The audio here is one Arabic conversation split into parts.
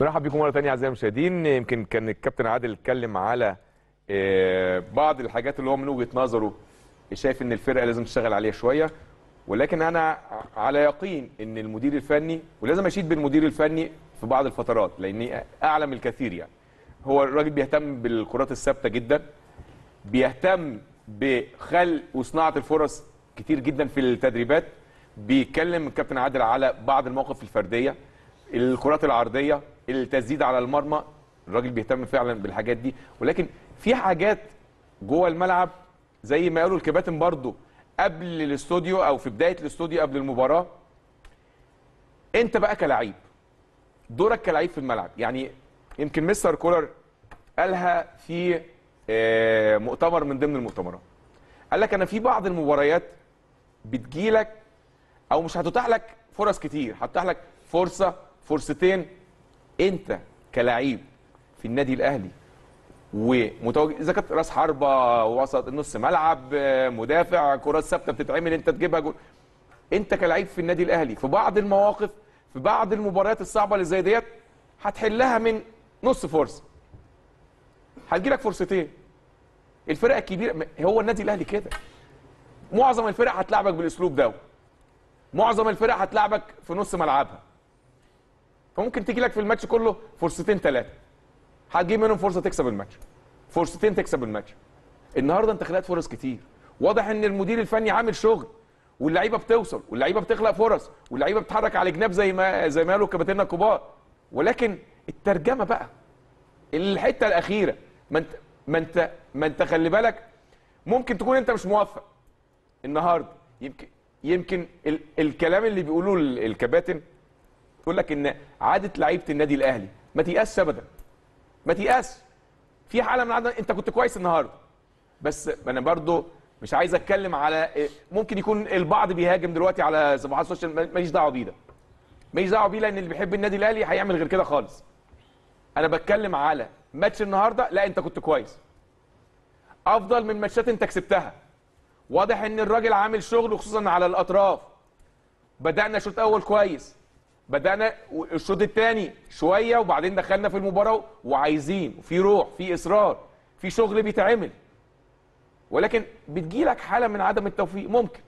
نرحب بكم مره ثانيه اعزائي المشاهدين. يمكن كان الكابتن عادل اتكلم على بعض الحاجات اللي هو من وجهه نظره شايف ان الفرقه لازم تشتغل عليها شويه، ولكن انا على يقين ان المدير الفني ولازم اشيد بالمدير الفني في بعض الفترات لاني اعلم الكثير. يعني هو الراجل بيهتم بالكرات الثابته جدا، بيهتم بخلق وصناعه الفرص كتير جدا في التدريبات. بيتكلم الكابتن عادل على بعض المواقف الفرديه، الكرات العرضيه، التسديد على المرمى. الراجل بيهتم فعلا بالحاجات دي، ولكن في حاجات جوه الملعب زي ما قالوا الكباتن برضه قبل الاستوديو او في بدايه الاستوديو قبل المباراه. انت بقى كلاعب دورك كلاعب في الملعب، يعني يمكن مستر كولر قالها في مؤتمر من ضمن المؤتمرات. قال لك انا في بعض المباريات بتجيلك او مش هتتاح لك فرص كتير، هتتاح لك فرصه فرصتين. انت كلاعب في النادي الاهلي ومتواجد اذا كانت راس حربه، وسط، نص ملعب، مدافع، كرات ثابته بتتعمل انت تجيبها جول. انت كلاعب في النادي الاهلي في بعض المواقف في بعض المباريات الصعبه اللي زي ديت هتحلها من نص فرصه، هتجيلك فرصتين. الفرقه الكبيره هو النادي الاهلي كده، معظم الفرق هتلعبك بالاسلوب ده، معظم الفرق هتلعبك في نص ملعبها. فممكن تجيلك في الماتش كله فرصتين ثلاثه، هتجيب منهم فرصه تكسب الماتش، فرصتين تكسب الماتش. النهارده انت خلقت فرص كتير، واضح ان المدير الفني عامل شغل، واللعيبه بتوصل، واللعيبه بتخلق فرص، واللعيبه بتتحرك على جناب زي ما قالوا كباتننا الكبار. ولكن الترجمه بقى الحته الاخيره، ما انت خلي بالك ممكن تكون انت مش موفق النهارده. يمكن الكلام اللي بيقولوه الكباتن يقول لك ان عاده لعيبه النادي الاهلي ما تيأسش ابدا، ما تيأسش في حاله من عدم. انت كنت كويس النهارده، بس انا برضو مش عايز اتكلم على ممكن يكون البعض بيهاجم دلوقتي على صفحات السوشيال. ماليش دعوه بيه، ده ماليش دعوه بيه، لان اللي بيحب النادي الاهلي هيعمل غير كده خالص. انا بتكلم على ماتش النهارده، لا انت كنت كويس افضل من ماتشات انت كسبتها. واضح ان الراجل عامل شغل خصوصا على الاطراف. بدانا شوط اول كويس، بدانا الشوط الثاني شويه، وبعدين دخلنا في المباراه وعايزين، وفي روح، في اصرار، في شغل بيتعمل. ولكن بتجيلك حاله من عدم التوفيق ممكن،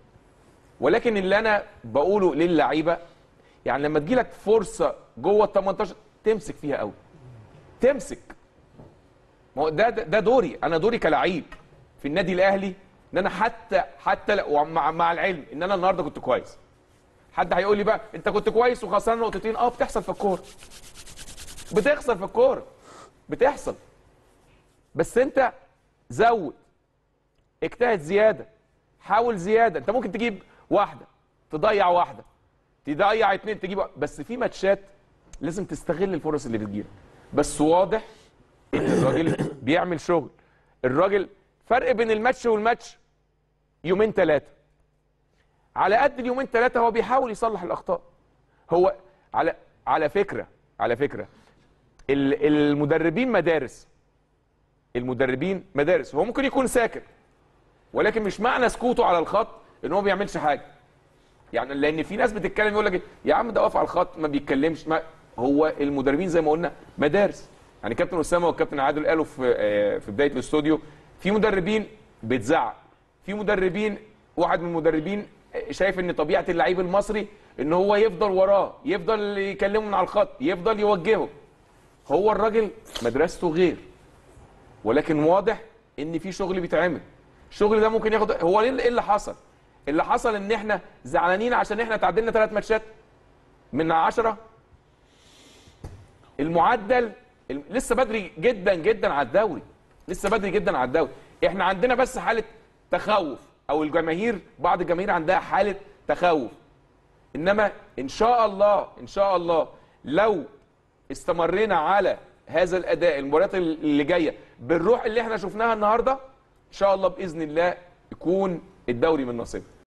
ولكن اللي انا بقوله للعيبه يعني لما تجيلك فرصه جوه ال 18 تمسك فيها قوي، تمسك. ما هو ده دوري، انا دوري كلاعب في النادي الاهلي ان انا حتى مع العلم ان انا النهارده كنت كويس. حد هيقول لي بقى انت كنت كويس وخسران نقطتين. بتحصل في الكوره، بتخسر في الكوره، بتحصل. بس انت زود، اجتهد زياده، حاول زياده. انت ممكن تجيب واحده، تضيع واحده، تضيع اتنين، تجيب واحدة. بس في ماتشات لازم تستغل الفرص اللي بتجيلك. بس واضح ان الراجل بيعمل شغل. الراجل فرق بين الماتش والماتش يومين ثلاثه، على قد اليومين ثلاثه هو بيحاول يصلح الاخطاء. هو على فكره المدربين مدارس، هو ممكن يكون ساكت، ولكن مش معنى سكوته على الخط ان هو ما بيعملش حاجه. يعني لان في ناس بتتكلم يقول لك يا عم ده واقف على الخط ما بيتكلمش. ما هو المدربين زي ما قلنا مدارس. يعني كابتن اسامه والكابتن عادل قالوا في بدايه الاستوديو في مدربين بتزعق، في مدربين، واحد من المدربين شايف ان طبيعه اللعيب المصري ان هو يفضل وراه، يفضل يكلمه من على الخط، يفضل يوجهه. هو الراجل مدرسته غير، ولكن واضح ان في شغل بيتعمل. الشغل ده ممكن ياخد. هو ايه اللي حصل؟ اللي حصل ان احنا زعلانين عشان احنا تعادلنا 3 ماتشات من 10. المعدل لسه بدري جدا جدا على الدوري، احنا عندنا بس حاله تخوف، او الجماهير، بعض الجماهير عندها حاله تخوف. انما ان شاء الله، لو استمرينا على هذا الاداء المباريات اللي جايه بالروح اللي احنا شفناها النهارده، ان شاء الله باذن الله يكون الدوري من نصيبنا.